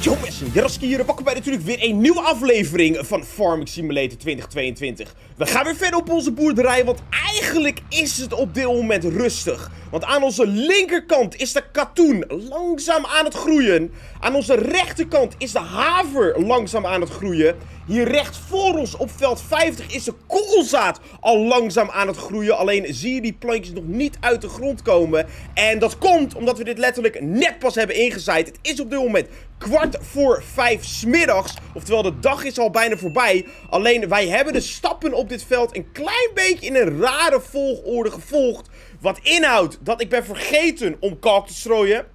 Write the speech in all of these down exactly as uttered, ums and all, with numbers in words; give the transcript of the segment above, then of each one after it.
Jongens, Yarasky hier en welkom bij natuurlijk weer een nieuwe aflevering van Farming Simulator twintig tweeëntwintig. We gaan weer verder op onze boerderij, want eigenlijk is het op dit moment rustig. Want aan onze linkerkant is de katoen langzaam aan het groeien. Aan onze rechterkant is de haver langzaam aan het groeien. Hier recht voor ons op veld vijftig is de koolzaad al langzaam aan het groeien. Alleen zie je die plantjes nog niet uit de grond komen. En dat komt omdat we dit letterlijk net pas hebben ingezaaid. Het is op dit moment kwart voor vijf 's middags. Oftewel, de dag is al bijna voorbij. Alleen wij hebben de stappen op dit veld een klein beetje in een rare volgorde gevolgd. Wat inhoudt dat ik ben vergeten om kalk te strooien.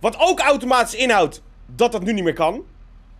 Wat ook automatisch inhoudt dat dat nu niet meer kan.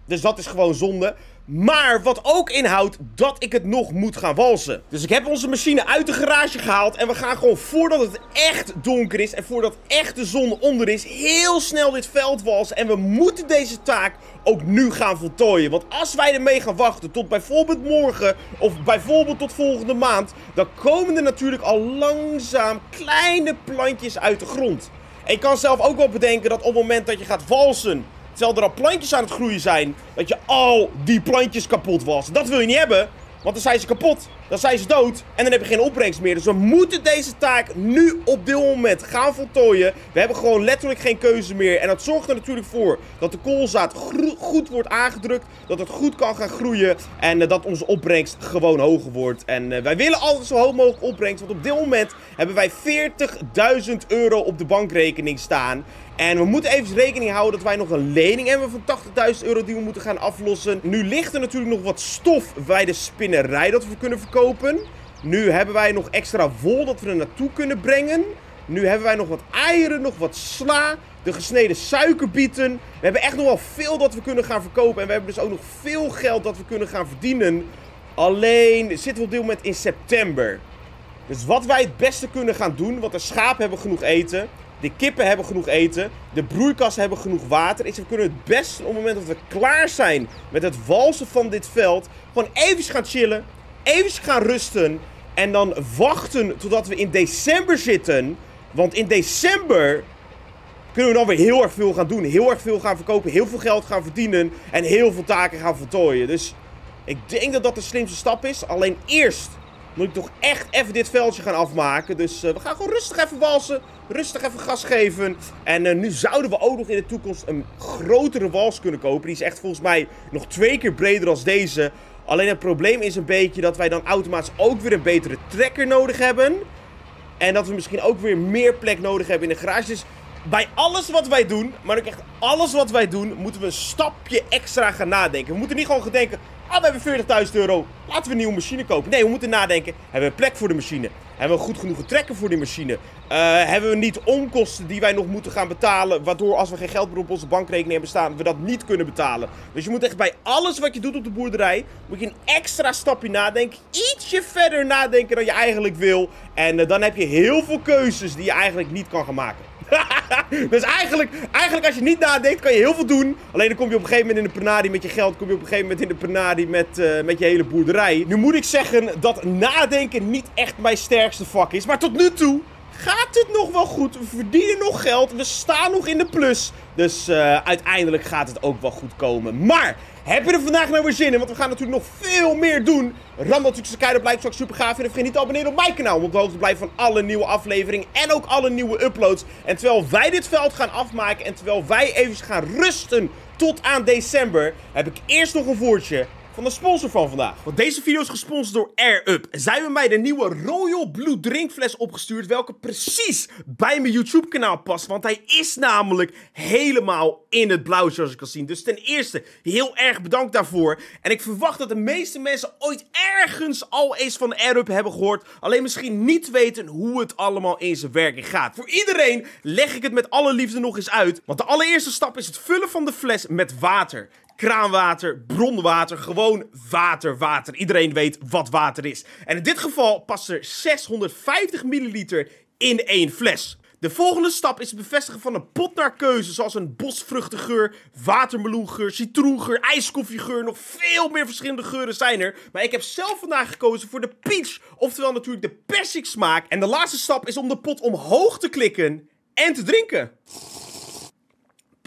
Dus dat is gewoon zonde. Maar wat ook inhoudt dat ik het nog moet gaan walsen. Dus ik heb onze machine uit de garage gehaald. En we gaan gewoon voordat het echt donker is en voordat echt de zon onder is, heel snel dit veld walsen. En we moeten deze taak ook nu gaan voltooien. Want als wij ermee gaan wachten tot bijvoorbeeld morgen of bijvoorbeeld tot volgende maand, dan komen er natuurlijk al langzaam kleine plantjes uit de grond. En je kan zelf ook wel bedenken dat op het moment dat je gaat walsen, terwijl er al plantjes aan het groeien zijn, dat je al die plantjes kapot was. Dat wil je niet hebben, want dan zijn ze kapot. Dan zijn ze dood en dan heb je geen opbrengst meer. Dus we moeten deze taak nu op dit moment gaan voltooien. We hebben gewoon letterlijk geen keuze meer. En dat zorgt er natuurlijk voor dat de koolzaad goed wordt aangedrukt. Dat het goed kan gaan groeien. En uh, dat onze opbrengst gewoon hoger wordt. En uh, wij willen altijd zo hoog mogelijk opbrengst. Want op dit moment hebben wij veertigduizend euro op de bankrekening staan. En we moeten even rekening houden dat wij nog een lening hebben van tachtigduizend euro die we moeten gaan aflossen. Nu ligt er natuurlijk nog wat stof bij de spinnerij dat we kunnen verkopen. Kopen. Nu hebben wij nog extra wol dat we er naartoe kunnen brengen. Nu hebben wij nog wat eieren, nog wat sla, de gesneden suikerbieten. We hebben echt nog wel veel dat we kunnen gaan verkopen. En we hebben dus ook nog veel geld dat we kunnen gaan verdienen. Alleen zitten we op dit moment in september. Dus wat wij het beste kunnen gaan doen, want de schapen hebben genoeg eten. De kippen hebben genoeg eten. De broeikassen hebben genoeg water. Is we kunnen het beste op het moment dat we klaar zijn met het walsen van dit veld, gewoon even gaan chillen. Even gaan rusten en dan wachten totdat we in december zitten. Want in december kunnen we dan weer heel erg veel gaan doen. Heel erg veel gaan verkopen, heel veel geld gaan verdienen en heel veel taken gaan voltooien. Dus ik denk dat dat de slimste stap is. Alleen eerst moet ik toch echt even dit veldje gaan afmaken. Dus uh, we gaan gewoon rustig even walsen. Rustig even gas geven. En uh, nu zouden we ook nog in de toekomst een grotere wals kunnen kopen. Die is echt volgens mij nog twee keer breder dan deze. Alleen het probleem is een beetje dat wij dan automatisch ook weer een betere trekker nodig hebben. En dat we misschien ook weer meer plek nodig hebben in de garage. Dus bij alles wat wij doen, maar ook echt alles wat wij doen, moeten we een stapje extra gaan nadenken. We moeten niet gewoon gaan denken, ah, we hebben veertigduizend euro, laten we een nieuwe machine kopen. Nee, we moeten nadenken, hebben we plek voor de machine? Hebben we goed genoeg trekker voor die machine? Uh, hebben we niet onkosten die wij nog moeten gaan betalen, waardoor als we geen geld meer op onze bankrekening hebben staan, we dat niet kunnen betalen? Dus je moet echt bij alles wat je doet op de boerderij, moet je een extra stapje nadenken. Ietsje verder nadenken dan je eigenlijk wil. En uh, dan heb je heel veel keuzes die je eigenlijk niet kan gaan maken. Dus eigenlijk, eigenlijk als je niet nadenkt, kan je heel veel doen. Alleen dan kom je op een gegeven moment in de penari met je geld. Kom je op een gegeven moment in de penari met, uh, met je hele boerderij. Nu moet ik zeggen dat nadenken niet echt mijn sterkste vak is. Maar tot nu toe gaat het nog wel goed. We verdienen nog geld. We staan nog in de plus. Dus uh, uiteindelijk gaat het ook wel goed komen. Maar heb je er vandaag nou weer zin in? Want we gaan natuurlijk nog veel meer doen. Ram natuurlijk zijn keihard op like, zou ik super gaaf vinden. Vergeet niet te abonneren op mijn kanaal om op de hoogte te blijven van alle nieuwe afleveringen en ook alle nieuwe uploads. En terwijl wij dit veld gaan afmaken en terwijl wij even gaan rusten tot aan december, heb ik eerst nog een woordje van de sponsor van vandaag. Want deze video is gesponsord door Air Up. Zij hebben mij de nieuwe Royal Blue drinkfles opgestuurd, welke precies bij mijn YouTube kanaal past. Want hij is namelijk helemaal in het blauw, zoals je kan zien. Dus ten eerste, heel erg bedankt daarvoor. En ik verwacht dat de meeste mensen ooit ergens al eens van Air Up hebben gehoord. Alleen misschien niet weten hoe het allemaal in zijn werking gaat. Voor iedereen leg ik het met alle liefde nog eens uit. Want de allereerste stap is het vullen van de fles met water. Kraanwater, bronwater, gewoon water, water. Iedereen weet wat water is. En in dit geval past er zeshonderdvijftig milliliter in één fles. De volgende stap is het bevestigen van een pot naar keuze, zoals een bosvruchtengeur, watermeloengeur, citroengeur, ijskoffiegeur. Nog veel meer verschillende geuren zijn er. Maar ik heb zelf vandaag gekozen voor de peach, oftewel natuurlijk de persiksmaak. En de laatste stap is om de pot omhoog te klikken en te drinken.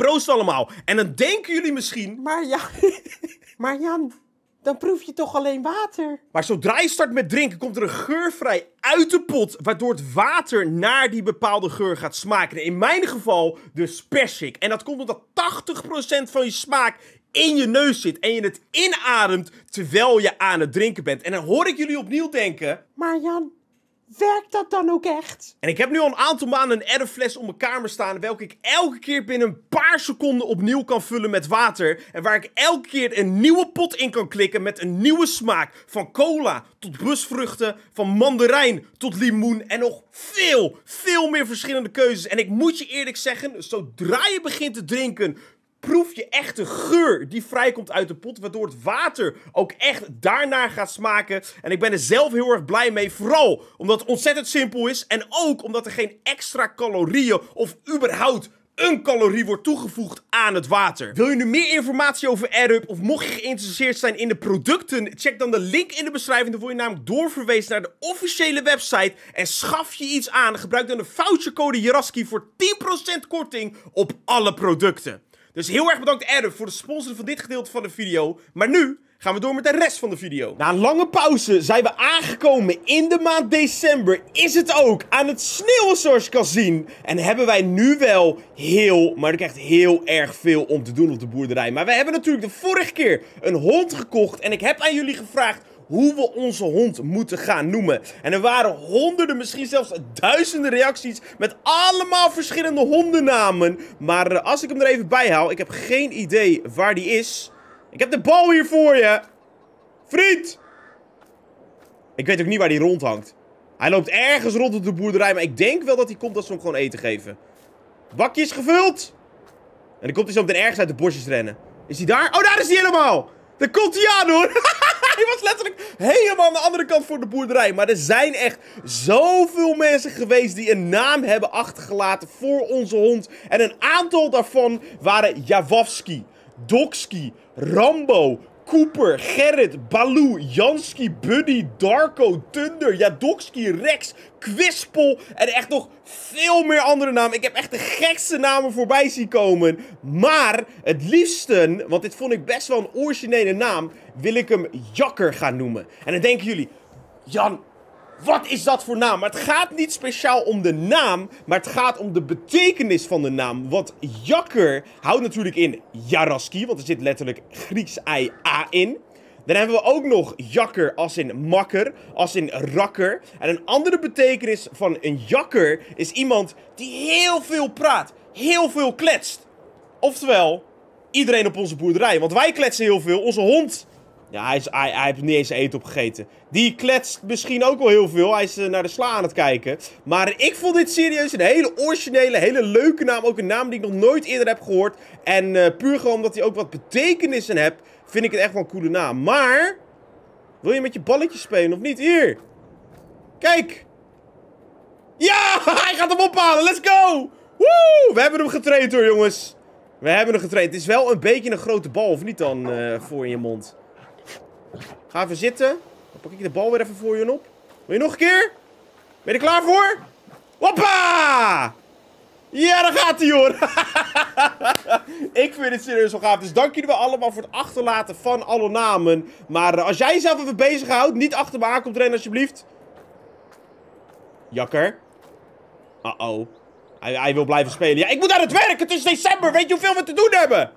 Proost allemaal. En dan denken jullie misschien... Maar ja... Maar Jan, dan proef je toch alleen water? Maar zodra je start met drinken, komt er een geur vrij uit de pot, waardoor het water naar die bepaalde geur gaat smaken. En in mijn geval dus persik. En dat komt omdat tachtig procent van je smaak in je neus zit en je het inademt terwijl je aan het drinken bent. En dan hoor ik jullie opnieuw denken... Maar Jan... Werkt dat dan ook echt? En ik heb nu al een aantal maanden een R-fles op mijn kamer staan, welke ik elke keer binnen een paar seconden opnieuw kan vullen met water. En waar ik elke keer een nieuwe pot in kan klikken met een nieuwe smaak. Van cola tot busvruchten, van mandarijn tot limoen en nog veel, veel meer verschillende keuzes. En ik moet je eerlijk zeggen, zodra je begint te drinken, proef je echt de geur die vrijkomt uit de pot, waardoor het water ook echt daarnaar gaat smaken. En ik ben er zelf heel erg blij mee, vooral omdat het ontzettend simpel is en ook omdat er geen extra calorieën of überhaupt een calorie wordt toegevoegd aan het water. Wil je nu meer informatie over Air Up of mocht je geïnteresseerd zijn in de producten, check dan de link in de beschrijving. Dan word je namelijk doorverwezen naar de officiële website en schaf je iets aan. Gebruik dan de vouchercode Yarasky voor tien procent korting op alle producten. Dus heel erg bedankt Air Up voor het sponsoren van dit gedeelte van de video. Maar nu gaan we door met de rest van de video. Na een lange pauze zijn we aangekomen in de maand december. Is het ook aan het sneeuwen zoals je kan zien. En hebben wij nu wel heel, maar ik echt heel erg veel om te doen op de boerderij. Maar we hebben natuurlijk de vorige keer een hond gekocht. En ik heb aan jullie gevraagd hoe we onze hond moeten gaan noemen. En er waren honderden, misschien zelfs duizenden reacties met allemaal verschillende hondennamen. Maar uh, als ik hem er even bij haal, ik heb geen idee waar die is. Ik heb de bal hier voor je. Vriend! Ik weet ook niet waar die rondhangt. Hij loopt ergens rond op de boerderij, maar ik denk wel dat hij komt als we hem gewoon eten geven. Het bakje is gevuld. En dan komt hij zo meteen ergens uit de bosjes rennen. Is hij daar? Oh, daar is hij helemaal! Daar komt hij aan, hoor! Hij was letterlijk helemaal aan de andere kant voor de boerderij. Maar er zijn echt zoveel mensen geweest die een naam hebben achtergelaten voor onze hond. En een aantal daarvan waren Jawafski, Dokski, Rambo, Cooper, Gerrit, Baloo, Jansky, Buddy, Darko, Thunder, Jadokski, Rex, Kwispel en echt nog veel meer andere namen. Ik heb echt de gekste namen voorbij zien komen. Maar het liefste, want dit vond ik best wel een originele naam, wil ik hem Jakker gaan noemen. En dan denken jullie, Jan, wat is dat voor naam? Maar het gaat niet speciaal om de naam, maar het gaat om de betekenis van de naam. Want Jakker houdt natuurlijk in Yarasky, want er zit letterlijk Grieks ei a in. Dan hebben we ook nog Jakker als in makker, als in rakker. En een andere betekenis van een jakker is iemand die heel veel praat, heel veel kletst. Oftewel, iedereen op onze boerderij, want wij kletsen heel veel, onze hond... Ja, hij, is, hij, hij heeft niet eens eten opgegeten. Die kletst misschien ook wel heel veel. Hij is uh, naar de sla aan het kijken. Maar ik vond dit serieus een hele originele, hele leuke naam. Ook een naam die ik nog nooit eerder heb gehoord. En uh, puur gewoon omdat hij ook wat betekenissen hebt, vind ik het echt wel een coole naam. Maar, wil je met je balletje spelen of niet? Hier. Kijk. Ja, hij gaat hem ophalen. Let's go. Woe, we hebben hem getraind hoor, jongens. We hebben hem getraind. Het is wel een beetje een grote bal, of niet dan, uh, voor in je mond. Ga even zitten. Dan pak ik de bal weer even voor je op. Wil je nog een keer? Ben je er klaar voor? Hoppa! Ja, daar gaat hij hoor. Ik vind het serieus wel gaaf. Dus dank jullie wel allemaal voor het achterlaten van alle namen. Maar als jij jezelf even bezighoudt, niet achter me aan komt rennen alsjeblieft. Jakker. Uh-oh. Hij, hij wil blijven spelen. Ja, ik moet aan het werk. Het is december. Weet je hoeveel we te doen hebben?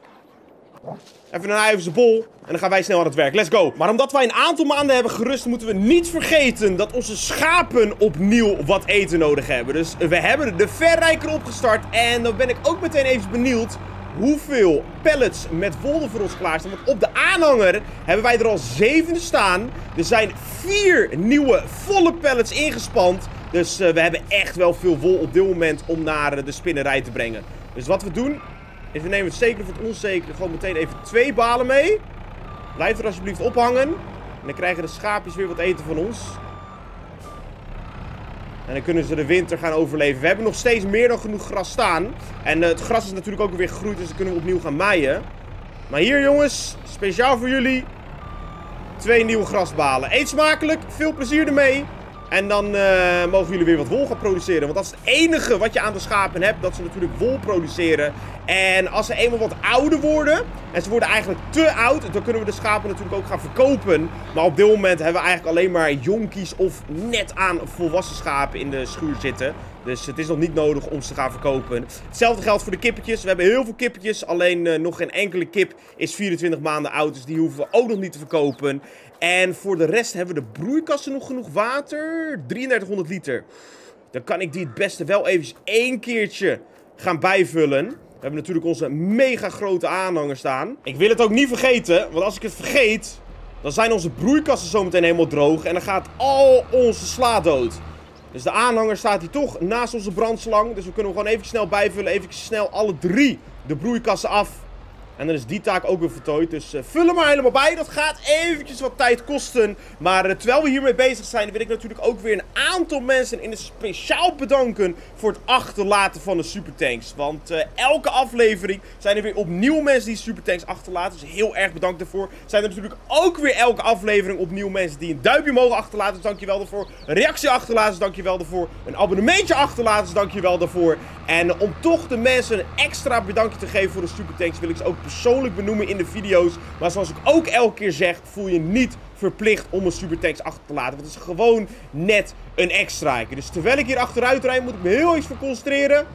Even een ei over zijn bol. En dan gaan wij snel aan het werk. Let's go. Maar omdat wij een aantal maanden hebben gerust, moeten we niet vergeten dat onze schapen opnieuw wat eten nodig hebben. Dus we hebben de verrijker opgestart. En dan ben ik ook meteen even benieuwd hoeveel pallets met wolven voor ons klaarstaan. Want op de aanhanger hebben wij er al zeven staan. Er zijn vier nieuwe volle pallets ingespand. Dus we hebben echt wel veel wol op dit moment om naar de spinnerij te brengen. Dus wat we doen... Dus we nemen het zekere voor het onzekere. Gewoon meteen even twee balen mee. Blijf er alsjeblieft ophangen. En dan krijgen de schaapjes weer wat eten van ons. En dan kunnen ze de winter gaan overleven. We hebben nog steeds meer dan genoeg gras staan. En uh, het gras is natuurlijk ook weer gegroeid. Dus dan kunnen we opnieuw gaan maaien. Maar hier jongens, speciaal voor jullie. Twee nieuwe grasbalen. Eet smakelijk. Veel plezier ermee. En dan uh, mogen jullie weer wat wol gaan produceren. Want dat is het enige wat je aan de schapen hebt. Dat ze natuurlijk wol produceren. En als ze eenmaal wat ouder worden, en ze worden eigenlijk te oud, dan kunnen we de schapen natuurlijk ook gaan verkopen. Maar op dit moment hebben we eigenlijk alleen maar jonkies of net aan volwassen schapen in de schuur zitten. Dus het is nog niet nodig om ze te gaan verkopen. Hetzelfde geldt voor de kippetjes. We hebben heel veel kippetjes. Alleen uh, nog geen enkele kip is vierentwintig maanden oud. Dus die hoeven we ook nog niet te verkopen. En voor de rest hebben we de broeikassen nog genoeg water. drieduizend driehonderd liter. Dan kan ik die het beste wel eventjes één keertje gaan bijvullen. We hebben natuurlijk onze mega grote aanhanger staan. Ik wil het ook niet vergeten. Want als ik het vergeet, dan zijn onze broeikassen zometeen helemaal droog. En dan gaat al onze sla dood. Dus de aanhanger staat hier toch naast onze brandslang. Dus we kunnen hem gewoon even snel bijvullen. Even snel alle drie de broeikassen af. En dan is die taak ook weer voltooid. Dus uh, vul hem maar helemaal bij. Dat gaat eventjes wat tijd kosten. Maar uh, terwijl we hiermee bezig zijn, wil ik natuurlijk ook weer een aantal mensen in het speciaal bedanken voor het achterlaten van de supertanks. Want uh, elke aflevering zijn er weer opnieuw mensen die supertanks achterlaten. Dus heel erg bedankt daarvoor. Zijn er natuurlijk ook weer elke aflevering opnieuw mensen die een duimpje mogen achterlaten. Dus dankjewel daarvoor. Een reactie achterlaten. Dus dankjewel daarvoor. Een abonnementje achterlaten. Dus dankjewel daarvoor. En uh, om toch de mensen een extra bedankje te geven voor de supertanks, wil ik ze ook persoonlijk benoemen in de video's. Maar zoals ik ook elke keer zeg, voel je niet verplicht om een supertanks achter te laten. Want het is gewoon net een extraatje. Dus terwijl ik hier achteruit rijd, moet ik me heel iets voor concentreren.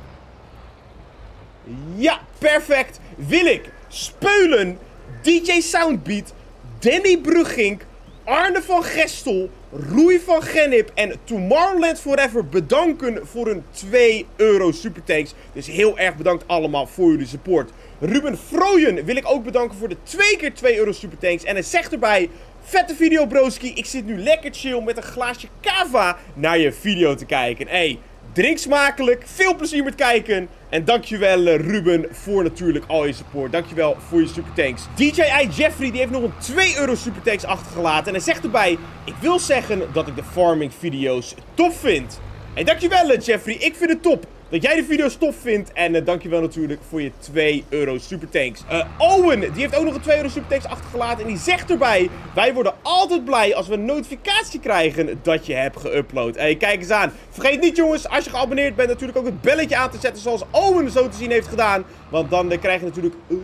Ja, perfect. Wil ik Speulen, D J Soundbeat, Danny Brugink, Arne van Gestel, Roei van Genip en Tomorrowland Forever bedanken voor hun twee euro supertanks. Dus heel erg bedankt allemaal voor jullie support. Ruben Frooyen wil ik ook bedanken voor de twee keer twee euro supertanks. En hij zegt erbij: vette video broski, ik zit nu lekker chill met een glaasje kava naar je video te kijken. Hey, drink smakelijk, veel plezier met kijken. En dankjewel Ruben voor natuurlijk al je support. Dankjewel voor je supertanks. D J I Jeffrey die heeft nog een twee euro supertanks achtergelaten. En hij zegt erbij: ik wil zeggen dat ik de farming video's tof vind. Hey, dankjewel Jeffrey, ik vind het top dat jij de video's tof vindt. En uh, dankjewel natuurlijk voor je twee euro supertanks. Uh, Owen, die heeft ook nog een twee euro supertanks achtergelaten. En die zegt erbij: wij worden altijd blij als we een notificatie krijgen dat je hebt geüpload. Hey, kijk eens aan. Vergeet niet jongens, als je geabonneerd bent natuurlijk ook het belletje aan te zetten. Zoals Owen zo te zien heeft gedaan. Want dan uh, krijg je natuurlijk uh,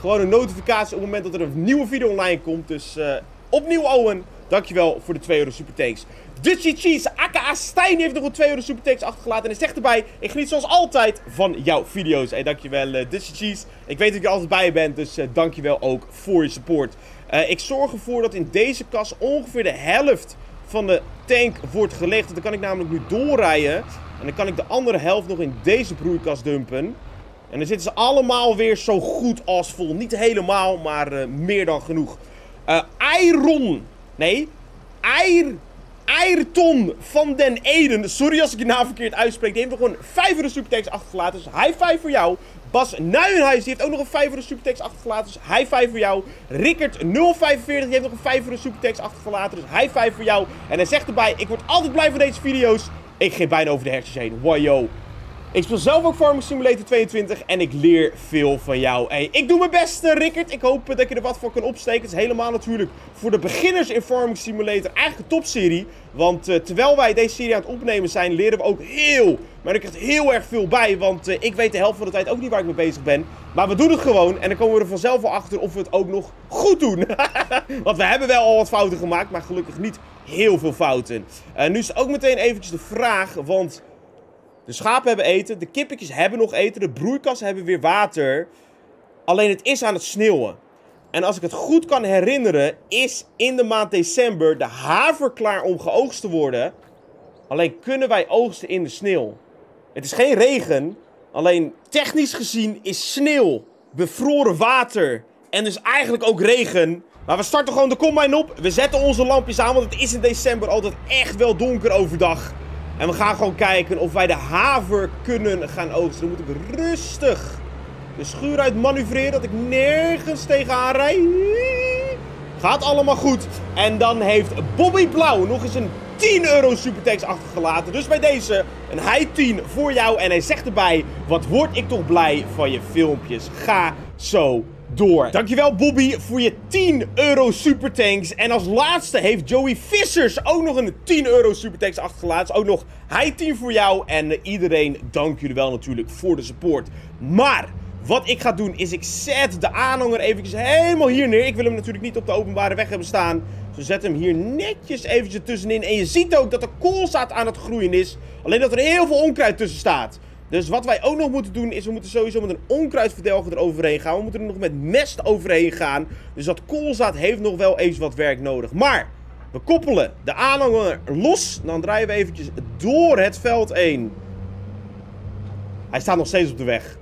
gewoon een notificatie op het moment dat er een nieuwe video online komt. Dus uh, opnieuw Owen, dankjewel voor de twee euro supertanks. Dutchie Cheese, aka Stijn, heeft nog een twee euro supertanks achtergelaten. En hij zegt erbij: ik geniet zoals altijd van jouw video's. Hey, dankjewel uh, Dutchie Cheese. Ik weet dat je er altijd bij je bent, dus uh, dankjewel ook voor je support. Uh, ik zorg ervoor dat in deze kas ongeveer de helft van de tank wordt gelegd. Want dan kan ik namelijk nu doorrijden. En dan kan ik de andere helft nog in deze broeikas dumpen. En dan zitten ze allemaal weer zo goed als vol. Niet helemaal, maar uh, meer dan genoeg. Uh, Iron. Nee, Iron. Ayrton van den Eden, sorry als ik je naam verkeerd uitspreek, die heeft nog een vijf euro supertanks achtergelaten, dus high five voor jou. Bas Nuijenhuis, die heeft ook nog een vijf euro supertanks achtergelaten, dus high five voor jou. Rickert nul vijfenveertig, die heeft nog een vijf euro supertanks achtergelaten, dus high five voor jou. En hij zegt erbij: ik word altijd blij van deze video's, ik geef bijna over de hersens heen, wow yo. Ik speel zelf ook Farming Simulator tweeëntwintig en ik leer veel van jou. Hey, ik doe mijn best, Rickert. Ik hoop dat je er wat van kan opsteken. Het is helemaal natuurlijk voor de beginners in Farming Simulator eigenlijk een topserie. Want uh, terwijl wij deze serie aan het opnemen zijn, leren we ook heel, maar ik krijg er heel erg veel bij. Want uh, ik weet de helft van de tijd ook niet waar ik mee bezig ben. Maar we doen het gewoon en dan komen we er vanzelf wel achter of we het ook nog goed doen. Want we hebben wel al wat fouten gemaakt, maar gelukkig niet heel veel fouten. Uh, nu is ook meteen eventjes de vraag, want de schapen hebben eten, de kippetjes hebben nog eten, de broeikassen hebben weer water. Alleen het is aan het sneeuwen. En als ik het goed kan herinneren, is in de maand december de haver klaar om geoogst te worden. Alleen kunnen wij oogsten in de sneeuw. Het is geen regen, alleen technisch gezien is sneeuw, bevroren water en dus eigenlijk ook regen. Maar we starten gewoon de combine op, we zetten onze lampjes aan, want het is in december altijd echt wel donker overdag. En we gaan gewoon kijken of wij de haver kunnen gaan oogsten. Dan moet ik rustig de schuur uit manoeuvreren, dat ik nergens tegenaan rijd. Gaat allemaal goed. En dan heeft Bobby Blauw nog eens een tien euro supertanks achtergelaten. Dus bij deze een high tien voor jou. En hij zegt erbij: wat word ik toch blij van je filmpjes. Ga zo door. Dankjewel Bobby voor je tien euro supertanks. En als laatste heeft Joey Vissers ook nog een tien euro supertanks achtergelaten. Dus ook nog high tien voor jou. En iedereen, dank jullie wel natuurlijk voor de support. Maar Wat ik ga doen is, ik zet de aanhanger eventjes helemaal hier neer. Ik wil hem natuurlijk niet op de openbare weg hebben staan. Dus zet hem hier netjes eventjes tussenin. En je ziet ook dat de koolzaad aan het groeien is. Alleen dat er heel veel onkruid tussen staat. Dus wat wij ook nog moeten doen is, we moeten sowieso met een onkruidverdelger eroverheen gaan. We moeten er nog met mest overheen gaan. Dus dat koolzaad heeft nog wel even wat werk nodig. Maar we koppelen de aanhanger los. Dan draaien we eventjes door het veld heen. Hij staat nog steeds op de weg.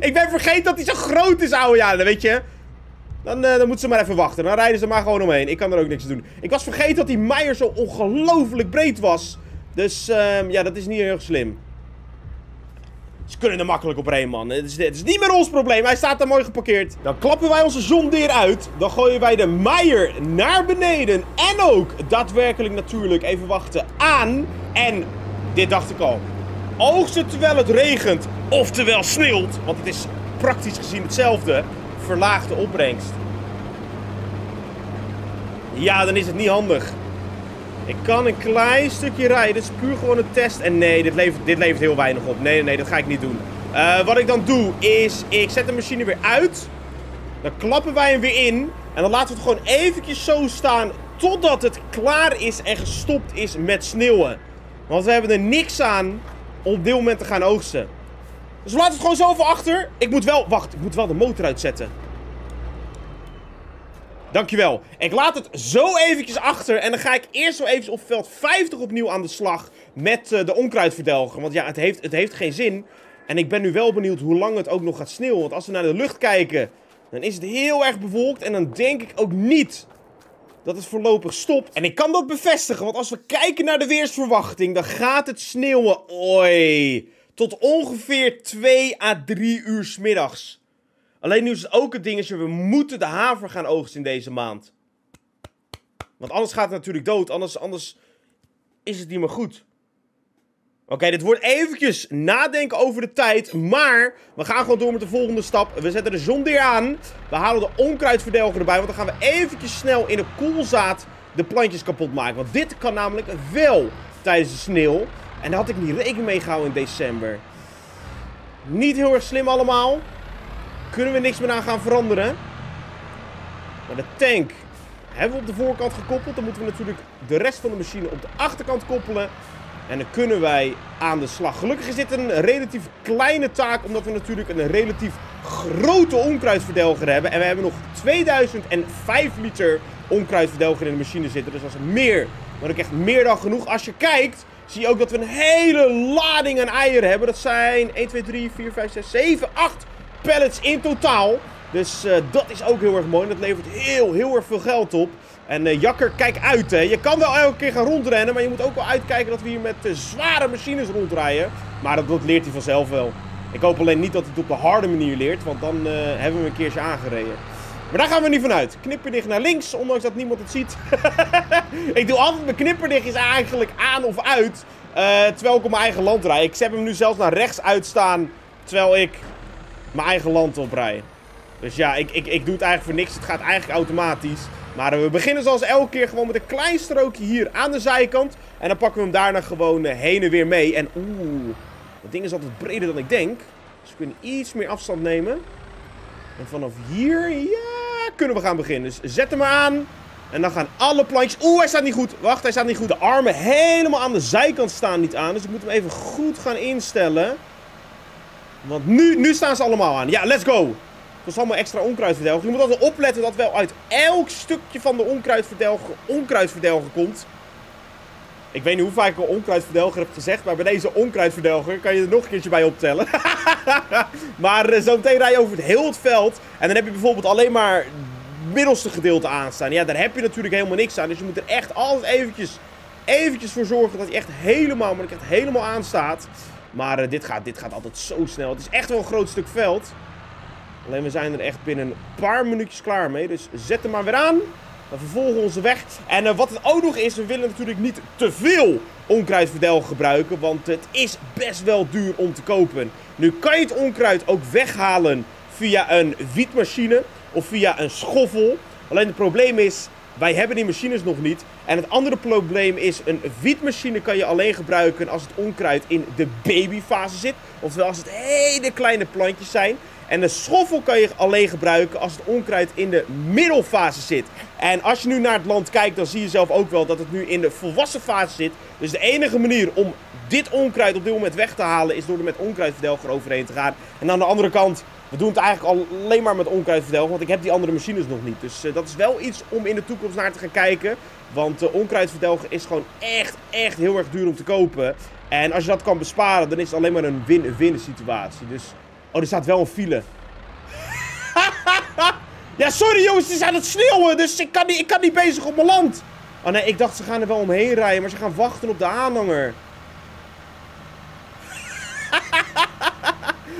Ik ben vergeten dat hij zo groot is, ouwe. Ja, weet je. Dan, uh, dan moeten ze maar even wachten. Dan rijden ze maar gewoon omheen. Ik kan er ook niks aan doen. Ik was vergeten dat die meier zo ongelooflijk breed was. Dus uh, ja, dat is niet heel slim. Ze kunnen er makkelijk opheen, man. Het is, het is niet meer ons probleem. Hij staat daar mooi geparkeerd. Dan klappen wij onze zondeer uit. Dan gooien wij de meier naar beneden. En ook daadwerkelijk natuurlijk even wachten aan. En dit dacht ik al. Oogsten terwijl het regent. Oftewel sneeuwt. Want het is praktisch gezien hetzelfde. Verlaagde opbrengst. Ja, dan is het niet handig. Ik kan een klein stukje rijden. Dit is puur gewoon een test. En nee, dit levert, dit levert heel weinig op. Nee, nee, nee, dat ga ik niet doen. Uh, wat ik dan doe is, ik zet de machine weer uit. Dan klappen wij hem weer in. En dan laten we het gewoon eventjes zo staan totdat het klaar is en gestopt is met sneeuwen. Want we hebben er niks aan om op dit moment te gaan oogsten. Dus we laten het gewoon zoveel achter. Ik moet wel... Wacht, ik moet wel de motor uitzetten. Dankjewel. Ik laat het zo eventjes achter. En dan ga ik eerst zo eventjes op veld vijftig opnieuw aan de slag. Met uh, de onkruidverdelger. Want ja, het heeft, het heeft geen zin. En ik ben nu wel benieuwd hoe lang het ook nog gaat sneeuwen. Want als we naar de lucht kijken, dan is het heel erg bewolkt. En dan denk ik ook niet dat het voorlopig stopt. En ik kan dat bevestigen. Want als we kijken naar de weersverwachting, dan gaat het sneeuwen. Oei. Tot ongeveer twee à drie uur 's middags. Alleen nu is het ook het dingetje, we moeten de haver gaan oogsten in deze maand. Want anders gaat het natuurlijk dood, anders, anders is het niet meer goed. Oké, okay, dit wordt eventjes nadenken over de tijd, maar we gaan gewoon door met de volgende stap. We zetten de zondeer aan, we halen de onkruidverdelger erbij, want dan gaan we eventjes snel in de koolzaad de plantjes kapot maken. Want dit kan namelijk wel tijdens de sneeuw. En daar had ik niet rekening mee gehouden in december. Niet heel erg slim allemaal. Kunnen we niks meer aan gaan veranderen. Maar de tank hebben we op de voorkant gekoppeld. Dan moeten we natuurlijk de rest van de machine op de achterkant koppelen. En dan kunnen wij aan de slag. Gelukkig is dit een relatief kleine taak. Omdat we natuurlijk een relatief grote onkruidverdelger hebben. En we hebben nog tweeduizend vijf liter onkruidverdelger in de machine zitten. Dus dat is meer. Maar ook echt meer dan genoeg. Als je kijkt, zie je ook dat we een hele lading aan eieren hebben. Dat zijn één, twee, drie, vier, vijf, zes, zeven, acht pallets in totaal. Dus uh, dat is ook heel erg mooi. En dat levert heel, heel erg veel geld op. En uh, Jakker, kijk uit, hè. Je kan wel elke keer gaan rondrennen. Maar je moet ook wel uitkijken dat we hier met uh, zware machines rondrijden. Maar dat, dat leert hij vanzelf wel. Ik hoop alleen niet dat hij het op de harde manier leert. Want dan uh, hebben we hem een keertje aangereden. Maar daar gaan we niet vanuit. Knipperdicht naar links, ondanks dat niemand het ziet. Ik doe altijd mijn knipperdicht is eigenlijk aan of uit. Uh, terwijl ik op mijn eigen land rijd. Ik heb hem nu zelfs naar rechts uitstaan. Terwijl ik mijn eigen land oprij. Dus ja, ik, ik, ik doe het eigenlijk voor niks. Het gaat eigenlijk automatisch. Maar we beginnen zoals elke keer gewoon met een klein strookje hier aan de zijkant. En dan pakken we hem daarna gewoon heen en weer mee. En oeh, dat ding is altijd breder dan ik denk. Dus we kunnen iets meer afstand nemen. En vanaf hier, ja, kunnen we gaan beginnen. Dus zet hem maar aan. En dan gaan alle plantjes... Oeh, hij staat niet goed. Wacht, hij staat niet goed. De armen helemaal aan de zijkant staan niet aan. Dus ik moet hem even goed gaan instellen. Want nu, nu staan ze allemaal aan. Ja, let's go. Dat is allemaal extra onkruidverdelger. Je moet altijd opletten dat wel uit elk stukje van de onkruidverdelger onkruidverdelger komt. Ik weet niet hoe vaak ik al onkruidverdelger heb gezegd. Maar bij deze onkruidverdelger kan je er nog een keertje bij optellen. Maar uh, zo meteen rij je over het heel het veld. En dan heb je bijvoorbeeld alleen maar het middelste gedeelte aanstaan. Ja, daar heb je natuurlijk helemaal niks aan. Dus je moet er echt altijd eventjes, eventjes voor zorgen dat je echt helemaal, maar echt helemaal aanstaat. Maar uh, dit, gaat, dit gaat altijd zo snel. Het is echt wel een groot stuk veld. Alleen we zijn er echt binnen een paar minuutjes klaar mee. Dus zet hem maar weer aan. We vervolgen onze weg. En uh, wat het ook nog is, we willen natuurlijk niet te veel onkruidverdelger gebruiken. Want het is best wel duur om te kopen. Nu kan je het onkruid ook weghalen via een wietmachine of via een schoffel. Alleen het probleem is, Wij hebben die machines nog niet. En het andere probleem is, een wietmachine kan je alleen gebruiken als het onkruid in de babyfase zit. Oftewel als het hele kleine plantjes zijn. En de schoffel kan je alleen gebruiken als het onkruid in de middelfase zit. En als je nu naar het land kijkt, dan zie je zelf ook wel dat het nu in de volwassen fase zit. Dus de enige manier om dit onkruid op dit moment weg te halen is door er met onkruidverdelger overheen te gaan. En aan de andere kant, we doen het eigenlijk alleen maar met onkruidverdelger, want ik heb die andere machines nog niet. Dus uh, dat is wel iets om in de toekomst naar te gaan kijken. Want uh, onkruidverdelger is gewoon echt, echt heel erg duur om te kopen. En als je dat kan besparen, dan is het alleen maar een win-win situatie. Dus... oh, er staat wel een file. Ja, sorry jongens, het is aan het sneeuwen, dus ik kan, niet, ik kan niet bezig op mijn land. Oh nee, ik dacht ze gaan er wel omheen rijden, maar ze gaan wachten op de aanhanger.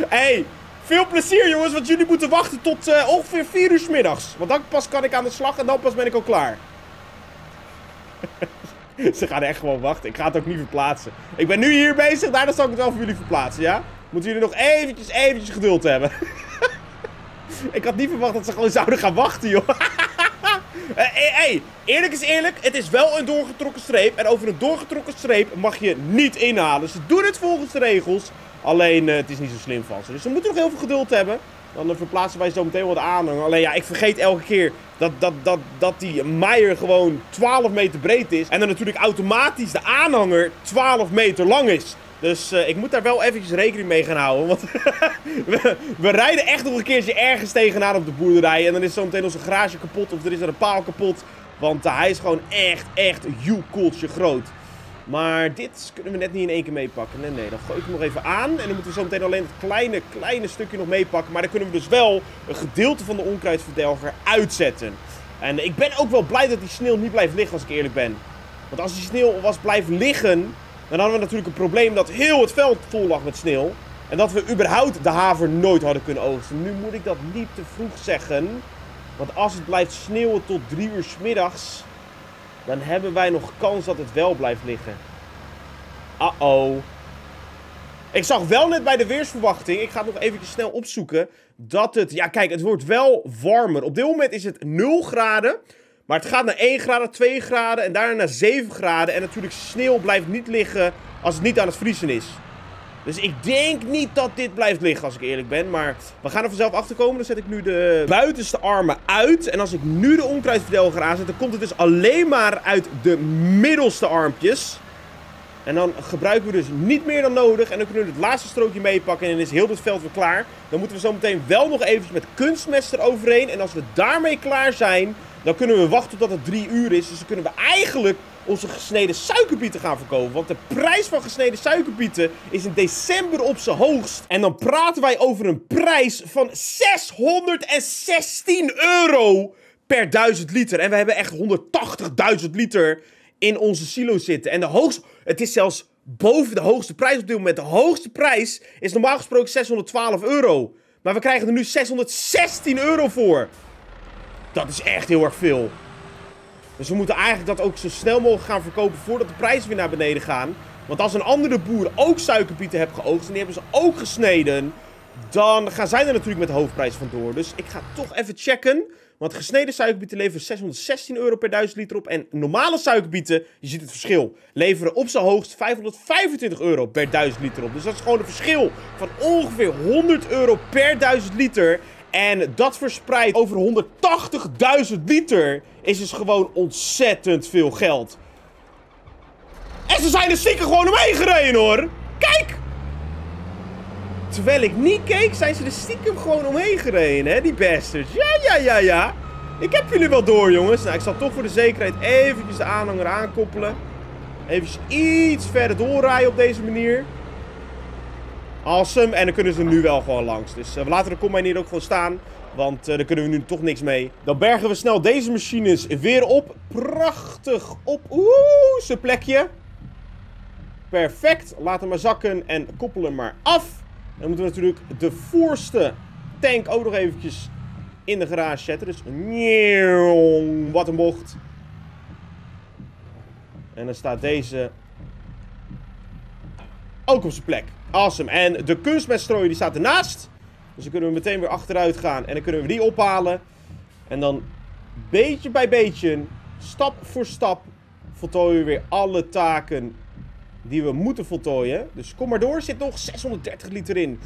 Hey, veel plezier jongens, want jullie moeten wachten tot uh, ongeveer vier uur 's middags. Want dan pas kan ik aan de slag en dan pas ben ik al klaar. Ze gaan echt gewoon wachten, ik ga het ook niet verplaatsen. Ik ben nu hier bezig, daarna zal ik het wel voor jullie verplaatsen, ja? Moeten jullie nog eventjes, eventjes geduld hebben. Ik had niet verwacht dat ze gewoon zouden gaan wachten, joh. Hé, hey, hey, eerlijk is eerlijk, het is wel een doorgetrokken streep. En over een doorgetrokken streep mag je niet inhalen. Ze doen het volgens de regels. Alleen, uh, het is niet zo slim van ze. Dus ze moeten nog heel veel geduld hebben. Dan uh, verplaatsen wij zo meteen wat aanhang. Alleen ja, ik vergeet elke keer dat, dat, dat, dat die meier gewoon twaalf meter breed is. En dan natuurlijk automatisch de aanhanger twaalf meter lang is. Dus uh, ik moet daar wel eventjes rekening mee gaan houden, want we, we rijden echt nog een keertje ergens tegenaan op de boerderij. En dan is zo meteen onze garage kapot of er is er een paal kapot. Want uh, hij is gewoon echt, echt joekoeltje groot. Maar dit kunnen we net niet in één keer meepakken. Nee, nee, dan gooi ik hem nog even aan. En dan moeten we zo meteen alleen het kleine, kleine stukje nog meepakken. Maar dan kunnen we dus wel een gedeelte van de onkruidverdelger uitzetten. En ik ben ook wel blij dat die sneeuw niet blijft liggen, als ik eerlijk ben. Want als die sneeuw was blijven liggen... dan hadden we natuurlijk een probleem dat heel het veld vol lag met sneeuw. En dat we überhaupt de haver nooit hadden kunnen oogsten. Nu moet ik dat niet te vroeg zeggen. Want als het blijft sneeuwen tot drie uur 's middags, dan hebben wij nog kans dat het wel blijft liggen. Uh-oh. Ik zag wel net bij de weersverwachting, ik ga het nog eventjes snel opzoeken, dat het... ja, kijk, het wordt wel warmer. Op dit moment is het nul graden. Maar het gaat naar één graden, twee graden en daarna naar zeven graden. En natuurlijk, sneeuw blijft niet liggen als het niet aan het vriezen is. Dus ik denk niet dat dit blijft liggen, als ik eerlijk ben. Maar we gaan er vanzelf achter komen. Dan zet ik nu de buitenste armen uit. En als ik nu de onkruidverdelger aanzet, dan komt het dus alleen maar uit de middelste armpjes. En dan gebruiken we dus niet meer dan nodig. En dan kunnen we het laatste strookje meepakken. En dan is heel dit veld weer klaar. Dan moeten we zo meteen wel nog eventjes met kunstmest eroverheen. En als we daarmee klaar zijn, dan kunnen we wachten totdat het drie uur is. Dus dan kunnen we eigenlijk onze gesneden suikerbieten gaan verkopen. Want de prijs van gesneden suikerbieten is in december op zijn hoogst. En dan praten wij over een prijs van zeshonderdzestien euro per duizend liter. En we hebben echt honderdtachtigduizend liter in onze silo zitten. En de hoogste... het is zelfs boven de hoogste prijs op dit moment. De hoogste prijs is normaal gesproken zeshonderdtwaalf euro. Maar we krijgen er nu zeshonderdzestien euro voor. Dat is echt heel erg veel. Dus we moeten eigenlijk dat ook zo snel mogelijk gaan verkopen voordat de prijzen weer naar beneden gaan. Want als een andere boer ook suikerbieten heeft geoogst en die hebben ze ook gesneden, dan gaan zij er natuurlijk met de hoofdprijs vandoor. Dus ik ga toch even checken. Want gesneden suikerbieten leveren zeshonderdzestien euro per duizend liter op. En normale suikerbieten, je ziet het verschil, leveren op zijn hoogst vijfhonderdvijfentwintig euro per duizend liter op. Dus dat is gewoon een verschil van ongeveer honderd euro per duizend liter. En dat verspreid over honderdtachtigduizend liter is dus gewoon ontzettend veel geld. En ze zijn er stiekem gewoon omheen gereden, hoor. Kijk! Terwijl ik niet keek, zijn ze er stiekem gewoon omheen gereden, hè, die bastards. Ja, ja, ja, ja. Ik heb jullie wel door, jongens. Nou, ik zal toch voor de zekerheid eventjes de aanhanger aankoppelen. Even iets verder doorrijden op deze manier. Awesome. En dan kunnen ze er nu wel gewoon langs. Dus uh, we laten de combine hier ook gewoon staan. Want uh, daar kunnen we nu toch niks mee. Dan bergen we snel deze machines weer op. Prachtig op. Oeh, zijn plekje. Perfect. Laat hem maar zakken en koppel hem maar af. Dan moeten we natuurlijk de voorste tank ook nog eventjes in de garage zetten. Dus wat een bocht. En dan staat deze ook op zijn plek. Awesome. En de kunstmeststrooier die staat ernaast. Dus dan kunnen we meteen weer achteruit gaan. En dan kunnen we die ophalen. En dan beetje bij beetje Stap voor stap voltooien we weer alle taken die we moeten voltooien. Dus kom maar door. Er zit nog zeshonderddertig liter in.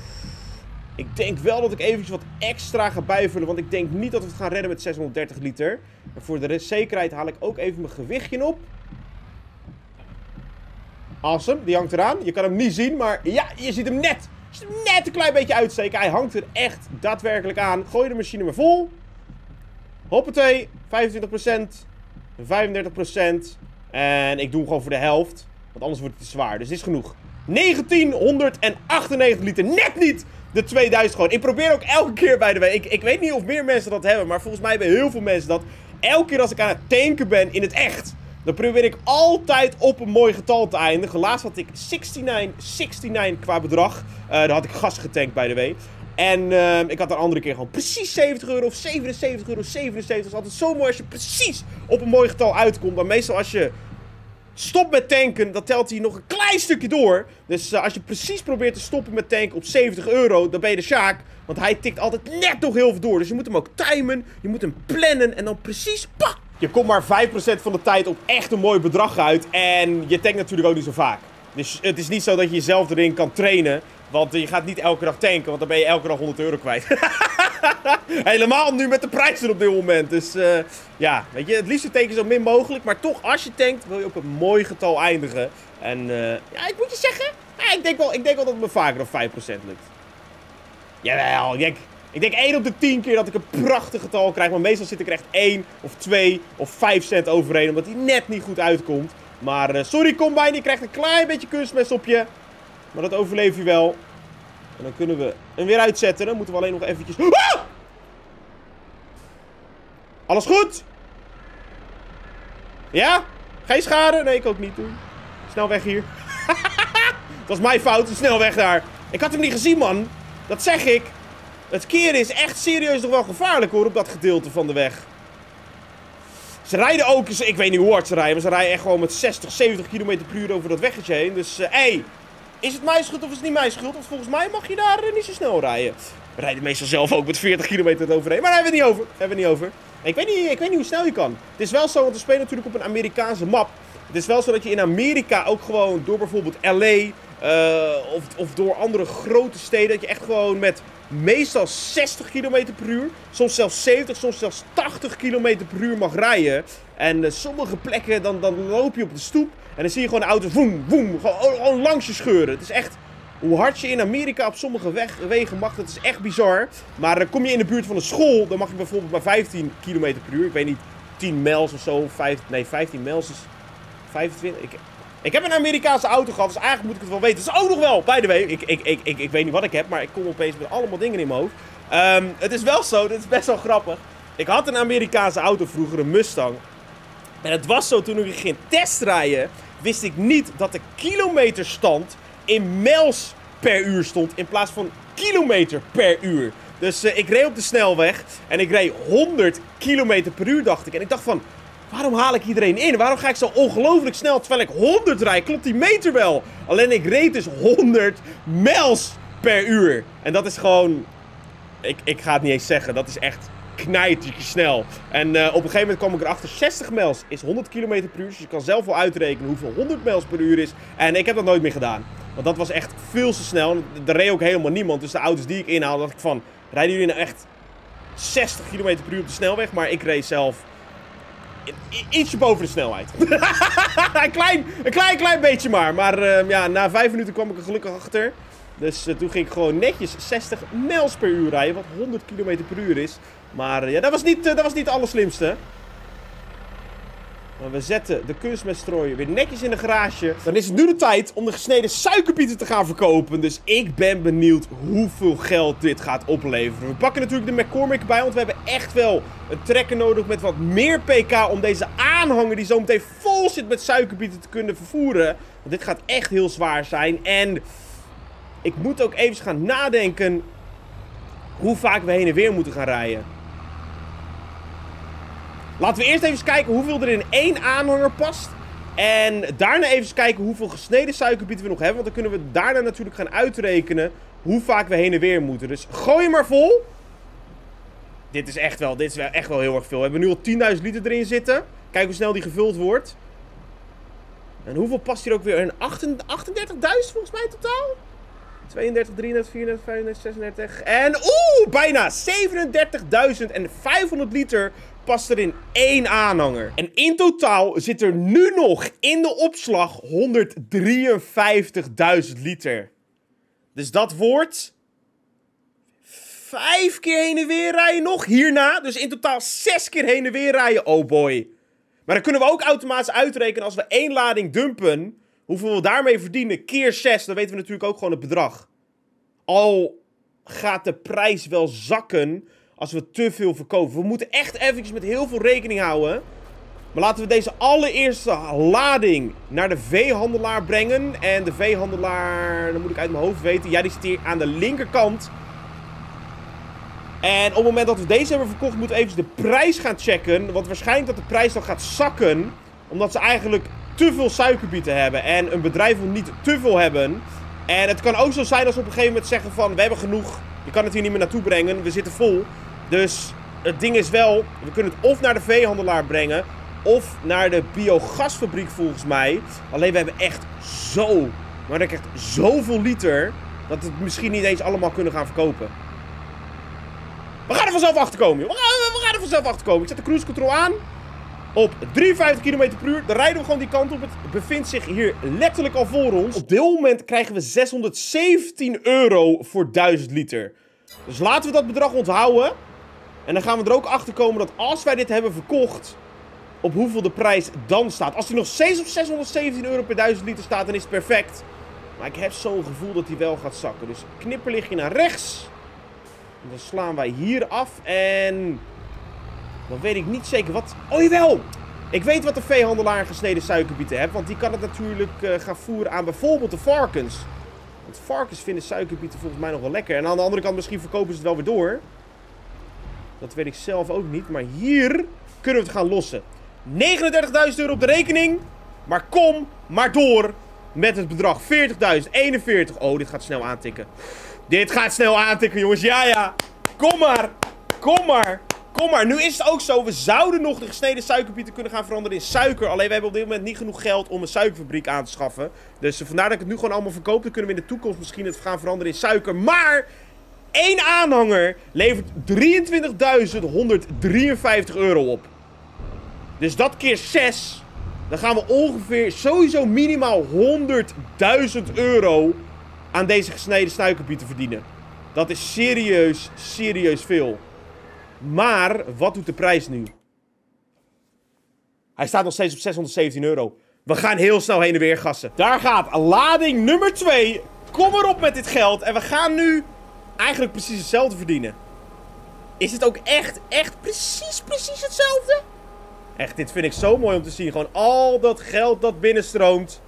Ik denk wel dat ik eventjes wat extra ga bijvullen. Want ik denk niet dat we het gaan redden met zeshonderddertig liter. En voor de zekerheid haal ik ook even mijn gewichtje op. Awesome, die hangt eraan. Je kan hem niet zien, maar ja, je ziet hem net. Je ziet hem net een klein beetje uitsteken. Hij hangt er echt daadwerkelijk aan. Gooi de machine maar vol. Hoppatee, vijfentwintig procent, vijfendertig procent. En ik doe hem gewoon voor de helft. Want anders wordt het te zwaar. Dus dit is genoeg. negentienhonderdachtennegentig liter. Net niet de tweeduizend gewoon. Ik probeer ook elke keer, by the way. Ik, ik weet niet of meer mensen dat hebben. Maar volgens mij hebben heel veel mensen dat. Elke keer als ik aan het tanken ben in het echt. Dan probeer ik altijd op een mooi getal te eindigen. Laatst had ik negenenzestig negenenzestig qua bedrag. Uh, daar had ik gas getankt, by the way. En uh, ik had een andere keer gewoon precies zeventig euro of zevenenzeventig euro of zevenenzeventig. Dat is altijd zo mooi als je precies op een mooi getal uitkomt. Maar meestal als je stopt met tanken, dan telt hij nog een klein stukje door. Dus uh, als je precies probeert te stoppen met tanken op zeventig euro, dan ben je de Sjaak. Want hij tikt altijd net nog heel veel door. Dus je moet hem ook timen, je moet hem plannen en dan precies pak. Je komt maar vijf procent van de tijd op echt een mooi bedrag uit. En je tankt natuurlijk ook niet zo vaak. Dus het is niet zo dat je jezelf erin kan trainen. Want je gaat niet elke dag tanken, want dan ben je elke dag honderd euro kwijt. Helemaal nu met de prijzen op dit moment. Dus uh, ja, weet je, het liefste tanken zo min mogelijk. Maar toch, als je tankt, wil je op een mooi getal eindigen. En uh, ja, ik moet je zeggen, ja, ik, denk wel, ik denk wel dat het me vaker dan vijf procent lukt. Jawel, ik... Ik denk één op de tien keer dat ik een prachtig getal krijg. Maar meestal zit ik er echt één of twee of vijf cent overheen. Omdat die net niet goed uitkomt. Maar uh, sorry Combine, je krijgt een klein beetje kunstmest op je. Maar dat overleef je wel. En dan kunnen we hem weer uitzetten. Dan moeten we alleen nog eventjes... Ah! Alles goed? Ja? Geen schade? Nee, ik ook niet doen. Snel weg hier. Dat was mijn fout. Snel weg daar. Ik had hem niet gezien, man. Dat zeg ik. Het keren is echt serieus nog wel gevaarlijk hoor, op dat gedeelte van de weg. Ze rijden ook, ik weet niet hoe hard ze rijden, maar ze rijden echt gewoon met zestig, zeventig kilometer per uur over dat weggetje heen. Dus, hé, uh, hey, is het mijn schuld of is het niet mijn schuld? Want volgens mij mag je daar uh, niet zo snel rijden. We rijden meestal zelf ook met veertig kilometer overheen, maar daar hebben we het niet over. Hebben we niet over. Ik weet niet, ik weet niet hoe snel je kan. Het is wel zo, want we spelen natuurlijk op een Amerikaanse map. Het is wel zo dat je in Amerika ook gewoon door bijvoorbeeld L A... Uh, of, of door andere grote steden, dat je echt gewoon met meestal zestig kilometer per uur, soms zelfs zeventig, soms zelfs tachtig kilometer per uur mag rijden. En uh, sommige plekken, dan, dan loop je op de stoep en dan zie je gewoon de auto's woem, woem, gewoon, gewoon langs je scheuren. Het is echt, hoe hard je in Amerika op sommige weg, wegen mag, dat is echt bizar. Maar uh, kom je in de buurt van een school, dan mag je bijvoorbeeld maar vijftien kilometer per uur. Ik weet niet, tien mijls of zo, vijf, nee vijftien mijls is vijfentwintig... Ik, Ik heb een Amerikaanse auto gehad, dus eigenlijk moet ik het wel weten. Dat is ook nog wel, by the way. Ik, ik, ik, ik, ik weet niet wat ik heb, maar ik kom opeens met allemaal dingen in mijn hoofd. Um, het is wel zo, dit is best wel grappig. Ik had een Amerikaanse auto vroeger, een Mustang. En het was zo, toen ik ging testrijden, wist ik niet dat de kilometerstand in mijls per uur stond. In plaats van kilometer per uur. Dus uh, ik reed op de snelweg en ik reed honderd kilometer per uur, dacht ik. En ik dacht van... Waarom haal ik iedereen in? Waarom ga ik zo ongelooflijk snel terwijl ik honderd rijd? Klopt die meter wel? Alleen ik reed dus honderd mijls per uur. En dat is gewoon... Ik, ik ga het niet eens zeggen. Dat is echt knijtertje snel. En uh, op een gegeven moment kwam ik erachter. zestig mijls is honderd kilometer per uur. Dus je kan zelf wel uitrekenen hoeveel honderd mijls per uur is. En ik heb dat nooit meer gedaan. Want dat was echt veel te snel. En er reed ook helemaal niemand. Dus de auto's die ik inhaalde, dacht ik van... Rijden jullie nou echt zestig kilometer per uur op de snelweg? Maar ik reed zelf... Ietsje boven de snelheid. een, klein, een klein, klein beetje maar. Maar uh, ja, na vijf minuten kwam ik er gelukkig achter. Dus uh, toen ging ik gewoon netjes zestig mijls per uur rijden. Wat honderd kilometer per uur is. Maar uh, ja, dat was niet, uh, dat was niet het allerslimste. Maar we zetten de kunstmeststrooier weer netjes in de garage. Dan is het nu de tijd om de gesneden suikerbieten te gaan verkopen. Dus ik ben benieuwd hoeveel geld dit gaat opleveren. We pakken natuurlijk de McCormick bij, want we hebben echt wel een trekker nodig met wat meer pk... om deze aanhanger die zo meteen vol zit met suikerbieten te kunnen vervoeren. Want dit gaat echt heel zwaar zijn. En ik moet ook even gaan nadenken hoe vaak we heen en weer moeten gaan rijden. Laten we eerst even kijken hoeveel er in één aanhanger past. En daarna even kijken hoeveel gesneden suikerbieten we nog hebben. Want dan kunnen we daarna natuurlijk gaan uitrekenen hoe vaak we heen en weer moeten. Dus gooi maar vol. Dit is echt wel, dit is echt wel heel erg veel. We hebben nu al tienduizend liter erin zitten. Kijk hoe snel die gevuld wordt. En hoeveel past hier ook weer? Een achtendertigduizend volgens mij totaal? tweeëndertig, drieëndertig, vierendertig, vijfendertig, zesendertig. En oeh, bijna zevenendertigduizend vijfhonderd liter past er in één aanhanger. En in totaal zit er nu nog in de opslag honderddrieënvijftigduizend liter. Dus dat wordt... Vijf keer heen en weer rijden nog hierna. Dus in totaal zes keer heen en weer rijden. Oh boy. Maar dan kunnen we ook automatisch uitrekenen als we één lading dumpen. Hoeveel we daarmee verdienen. Keer zes. Dan weten we natuurlijk ook gewoon het bedrag. Al gaat de prijs wel zakken als we te veel verkopen. We moeten echt eventjes met heel veel rekening houden. Maar laten we deze allereerste lading naar de veehandelaar brengen. En de veehandelaar... Dat moet ik uit mijn hoofd weten. Ja, die zit hier aan de linkerkant. En op het moment dat we deze hebben verkocht, moeten we even de prijs gaan checken. Want waarschijnlijk dat de prijs dan gaat zakken. Omdat ze eigenlijk te veel suikerbieten hebben. En een bedrijf wil niet te veel hebben. En het kan ook zo zijn als we op een gegeven moment zeggen van... We hebben genoeg. Je kan het hier niet meer naartoe brengen. We zitten vol. Dus het ding is wel... We kunnen het of naar de veehandelaar brengen. Of naar de biogasfabriek volgens mij. Alleen we hebben echt zo... Maar dat krijgt zoveel liter... Dat we het misschien niet eens allemaal kunnen gaan verkopen. We gaan er vanzelf achter komen. We gaan, we gaan er vanzelf achter komen. Ik zet de cruise control aan. Op drieënvijftig kilometer per uur. Dan rijden we gewoon die kant op. Het bevindt zich hier letterlijk al voor ons. Op dit moment krijgen we zeshonderdzeventien euro voor duizend liter. Dus laten we dat bedrag onthouden. En dan gaan we er ook achter komen dat als wij dit hebben verkocht, op hoeveel de prijs dan staat. Als die nog steeds op zeshonderdzeventien euro per duizend liter staat, dan is het perfect. Maar ik heb zo'n gevoel dat die wel gaat zakken. Dus knipperlichtje naar rechts. En dan slaan wij hier af en dan weet ik niet zeker wat... Oh jawel! Ik weet wat de veehandelaar gesneden suikerbieten heeft, want die kan het natuurlijk uh, gaan voeren aan bijvoorbeeld de varkens. Want varkens vinden suikerbieten volgens mij nog wel lekker. En aan de andere kant misschien verkopen ze het wel weer door. Dat weet ik zelf ook niet, maar hier kunnen we het gaan lossen. negenendertigduizend euro op de rekening, maar kom maar door met het bedrag. veertigduizend eenenveertig. Oh, dit gaat snel aantikken. Dit gaat snel aantikken, jongens. Ja, ja. Kom maar. Kom maar. Kom maar. Nu is het ook zo. We zouden nog de gesneden suikerbieten kunnen gaan veranderen in suiker. Alleen we hebben op dit moment niet genoeg geld om een suikerfabriek aan te schaffen. Dus vandaar dat ik het nu gewoon allemaal verkoop. Dan kunnen we in de toekomst misschien het gaan veranderen in suiker. Maar één aanhanger levert drieëntwintigduizend honderddrieënvijftig euro op. Dus dat keer zes. Dan gaan we ongeveer sowieso minimaal honderdduizend euro... aan deze gesneden suikerbieten verdienen. Dat is serieus, serieus veel. Maar, wat doet de prijs nu? Hij staat nog steeds op zeshonderdzeventien euro. We gaan heel snel heen en weer gassen. Daar gaat lading nummer twee. Kom erop met dit geld. En we gaan nu eigenlijk precies hetzelfde verdienen. Is het ook echt, echt precies, precies hetzelfde? Echt, dit vind ik zo mooi om te zien. Gewoon al dat geld dat binnenstroomt.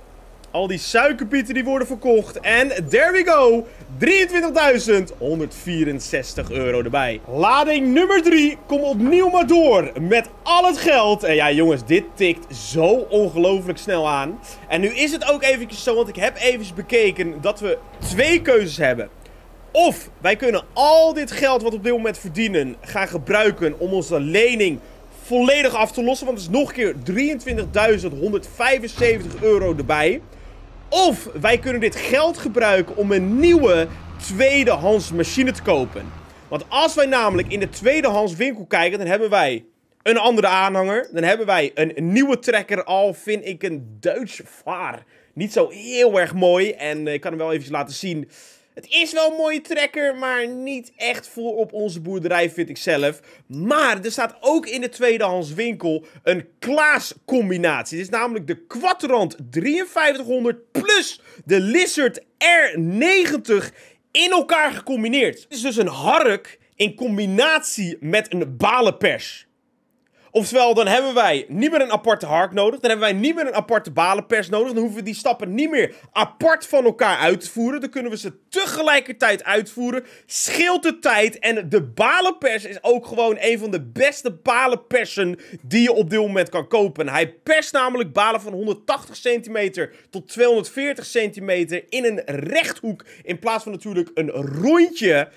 Al die suikerbieten die worden verkocht. En there we go. drieëntwintigduizend honderdvierenzestig euro erbij. Lading nummer drie. Kom opnieuw maar door. Met al het geld. En ja jongens, dit tikt zo ongelooflijk snel aan. En nu is het ook eventjes zo. Want ik heb even bekeken dat we twee keuzes hebben. Of wij kunnen al dit geld wat we op dit moment verdienen gaan gebruiken om onze lening volledig af te lossen. Want het is nog een keer drieëntwintigduizend honderdvijfenzeventig euro erbij. Of wij kunnen dit geld gebruiken om een nieuwe tweedehands machine te kopen. Want als wij namelijk in de tweedehands winkel kijken, dan hebben wij een andere aanhanger. Dan hebben wij een nieuwe trekker, al vind ik een Duits vaar niet zo heel erg mooi. En ik kan hem wel even laten zien. Het is wel een mooie trekker, maar niet echt voor op onze boerderij, vind ik zelf. Maar er staat ook in de tweedehands winkel een Klaas-combinatie. Dit is namelijk de Quadrant vijfenvijftig honderd plus de Lizard R negentig in elkaar gecombineerd. Het is dus een hark in combinatie met een balenpers. Oftewel, dan hebben wij niet meer een aparte hark nodig. Dan hebben wij niet meer een aparte balenpers nodig. Dan hoeven we die stappen niet meer apart van elkaar uit te voeren. Dan kunnen we ze tegelijkertijd uitvoeren. Scheelt de tijd. En de balenpers is ook gewoon een van de beste balenpersen die je op dit moment kan kopen. Hij perst namelijk balen van honderdtachtig centimeter tot tweehonderdveertig centimeter in een rechthoek. In plaats van natuurlijk een rondje.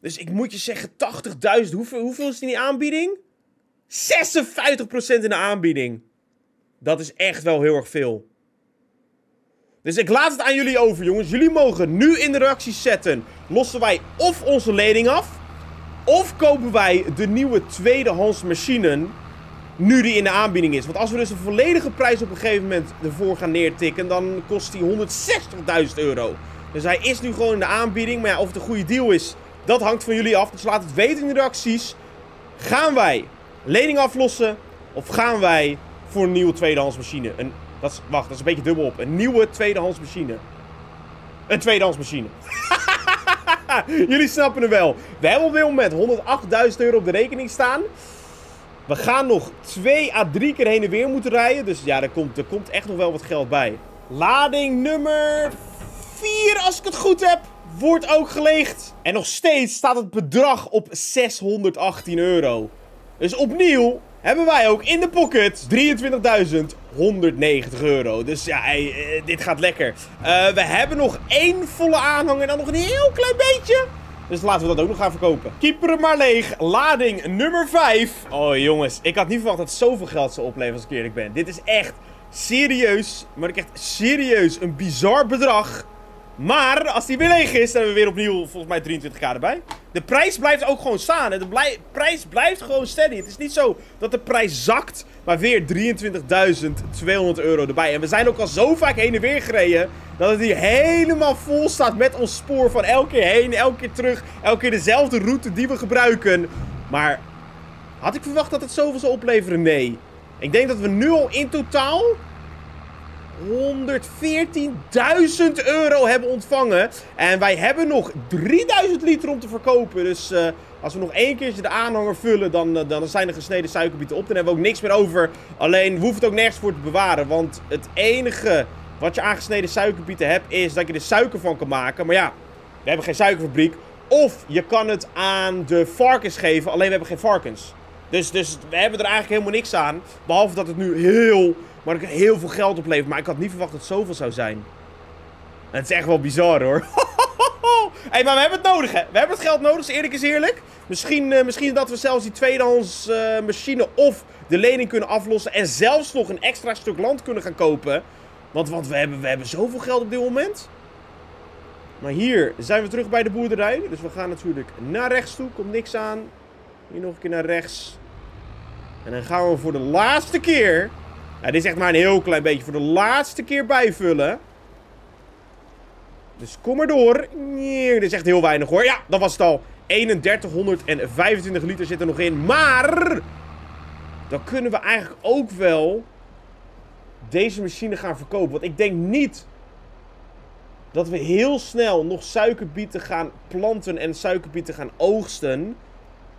Dus ik moet je zeggen, tachtigduizend. Hoeveel, hoeveel is die aanbieding? zesenvijftig procent in de aanbieding. Dat is echt wel heel erg veel. Dus ik laat het aan jullie over, jongens. Jullie mogen nu in de reacties zetten. Lossen wij of onze lening af, of kopen wij de nieuwe tweedehands machine nu die in de aanbieding is. Want als we dus de volledige prijs op een gegeven moment ervoor gaan neertikken, dan kost die honderdzestigduizend euro. Dus hij is nu gewoon in de aanbieding. Maar ja, of het een goede deal is, dat hangt van jullie af. Dus laat het weten in de reacties. Gaan wij lening aflossen of gaan wij voor een nieuwe tweedehands machine? Een, dat is, wacht, dat is een beetje dubbel op. Een nieuwe tweedehands machine. Een tweedehands machine. Jullie snappen het wel. We hebben op dit moment honderdachtduizend euro op de rekening staan. We gaan nog twee à drie keer heen en weer moeten rijden. Dus ja, er komt, er komt echt nog wel wat geld bij. Lading nummer vier, als ik het goed heb, wordt ook geleegd. En nog steeds staat het bedrag op zeshonderdachttien euro. Dus opnieuw hebben wij ook in de pocket drieëntwintigduizend honderdnegentig euro. Dus ja, hey, dit gaat lekker. Uh, we hebben nog één volle aanhanger en dan nog een heel klein beetje. Dus laten we dat ook nog gaan verkopen. Keeper hem maar leeg. Lading nummer vijf. Oh jongens, ik had niet verwacht dat het zoveel geld zou opleveren als ik eerlijk ben. Dit is echt serieus, maar ik echt serieus een bizar bedrag. Maar als die weer leeg is, dan hebben we weer opnieuw volgens mij drieëntwintigduizend erbij. De prijs blijft ook gewoon staan. Hè? De blij prijs blijft gewoon steady. Het is niet zo dat de prijs zakt, maar weer drieëntwintigduizend tweehonderd euro erbij. En we zijn ook al zo vaak heen en weer gereden dat het hier helemaal vol staat met ons spoor van elke keer heen, elke keer terug, elke keer dezelfde route die we gebruiken. Maar had ik verwacht dat het zoveel zou opleveren? Nee. Ik denk dat we nu al in totaal honderdveertienduizend euro hebben ontvangen. En wij hebben nog drieduizend liter om te verkopen. Dus uh, als we nog één keertje de aanhanger vullen, dan, uh, dan zijn de gesneden suikerbieten op. Dan hebben we ook niks meer over. Alleen, we hoeven het ook nergens voor te bewaren. Want het enige wat je aan gesneden suikerbieten hebt, is dat je er suiker van kan maken. Maar ja, we hebben geen suikerfabriek. Of je kan het aan de varkens geven. Alleen, we hebben geen varkens. Dus, dus we hebben er eigenlijk helemaal niks aan. Behalve dat het nu heel... Maar ik heel veel geld opleveren. Maar ik had niet verwacht dat het zoveel zou zijn. En het is echt wel bizar hoor. Hey, maar we hebben het nodig hè. We hebben het geld nodig, dus eerlijk is eerlijk. Misschien, uh, misschien dat we zelfs die tweedehands uh, machine of de lening kunnen aflossen. En zelfs nog een extra stuk land kunnen gaan kopen. Want, want we, hebben, we hebben zoveel geld op dit moment. Maar hier zijn we terug bij de boerderij. Dus we gaan natuurlijk naar rechts toe. Komt niks aan. Hier nog een keer naar rechts. En dan gaan we voor de laatste keer... Ja, dit is echt maar een heel klein beetje voor de laatste keer bijvullen. Dus kom maar door. Nee, dit is echt heel weinig hoor. Ja, dat was het al. drieduizend honderdvijfentwintig liter zit er nog in. Maar dan kunnen we eigenlijk ook wel deze machine gaan verkopen. Want ik denk niet dat we heel snel nog suikerbieten gaan planten en suikerbieten gaan oogsten.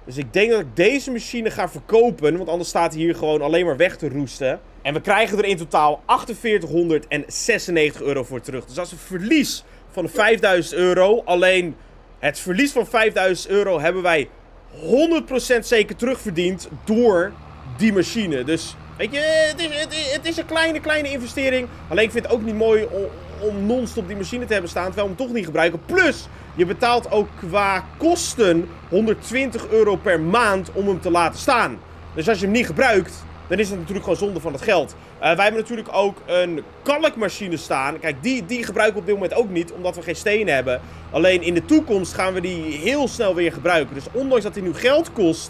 Dus ik denk dat ik deze machine ga verkopen. Want anders staat hij hier gewoon alleen maar weg te roesten. En we krijgen er in totaal veertiduizend achthonderdzesennegentig euro voor terug. Dus dat is een verlies van vijfduizend euro. Alleen het verlies van vijfduizend euro hebben wij honderd procent zeker terugverdiend door die machine. Dus weet je, het is, het, het is een kleine, kleine investering. Alleen ik vind het ook niet mooi om, om non-stop die machine te hebben staan. Terwijl we hem toch niet gebruiken. Plus, je betaalt ook qua kosten honderdtwintig euro per maand om hem te laten staan. Dus als je hem niet gebruikt... Dan is dat natuurlijk gewoon zonde van het geld. Uh, wij hebben natuurlijk ook een kalkmachine staan. Kijk, die, die gebruiken we op dit moment ook niet, omdat we geen stenen hebben. Alleen in de toekomst gaan we die heel snel weer gebruiken. Dus ondanks dat die nu geld kost,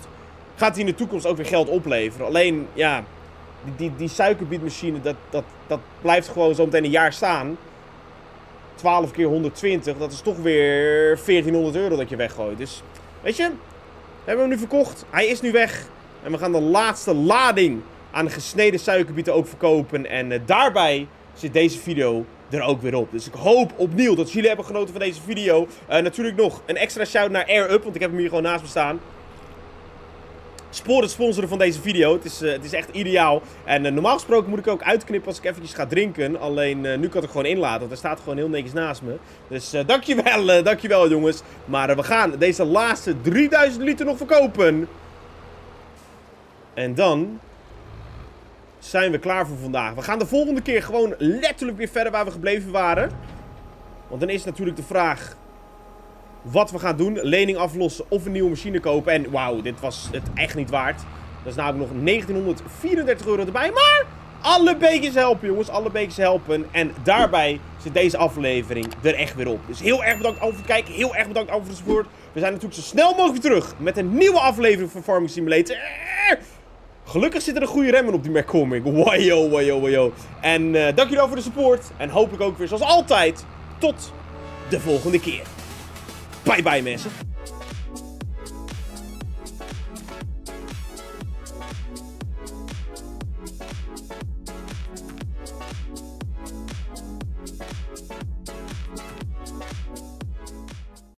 gaat die in de toekomst ook weer geld opleveren. Alleen, ja, die, die, die suikerbietmachine, dat, dat, dat blijft gewoon zo meteen een jaar staan. twaalf keer honderdtwintig, dat is toch weer veertienhonderd euro dat je weggooit. Dus, weet je, we hebben hem nu verkocht. Hij is nu weg. En we gaan de laatste lading aan gesneden suikerbieten ook verkopen. En uh, daarbij zit deze video er ook weer op. Dus ik hoop opnieuw dat jullie hebben genoten van deze video. Uh, natuurlijk nog een extra shout naar Air Up, want ik heb hem hier gewoon naast me staan. Spoor het sponsoren van deze video. Het is, uh, het is echt ideaal. En uh, normaal gesproken moet ik ook uitknippen als ik eventjes ga drinken. Alleen uh, nu kan ik het gewoon inlaten, want er staat gewoon heel netjes naast me. Dus uh, dankjewel, uh, dankjewel jongens. Maar uh, we gaan deze laatste drieduizend liter nog verkopen. En dan zijn we klaar voor vandaag. We gaan de volgende keer gewoon letterlijk weer verder waar we gebleven waren. Want dan is natuurlijk de vraag wat we gaan doen. Lening aflossen of een nieuwe machine kopen. En wauw, dit was het echt niet waard. Dat is namelijk nog negentienhonderdvierendertig euro erbij. Maar Alle beetjes helpen, jongens. Alle beetjes helpen. En daarbij zit deze aflevering er echt weer op. Dus heel erg bedankt voor het kijken. Heel erg bedankt voor het support. We zijn natuurlijk zo snel mogelijk terug met een nieuwe aflevering van Farming Simulator. Gelukkig zitten er goede remmen op die McCormick. Wajo, wajo, wajo. En uh, dank jullie wel voor de support. En hopelijk ook weer zoals altijd. Tot de volgende keer. Bye bye mensen.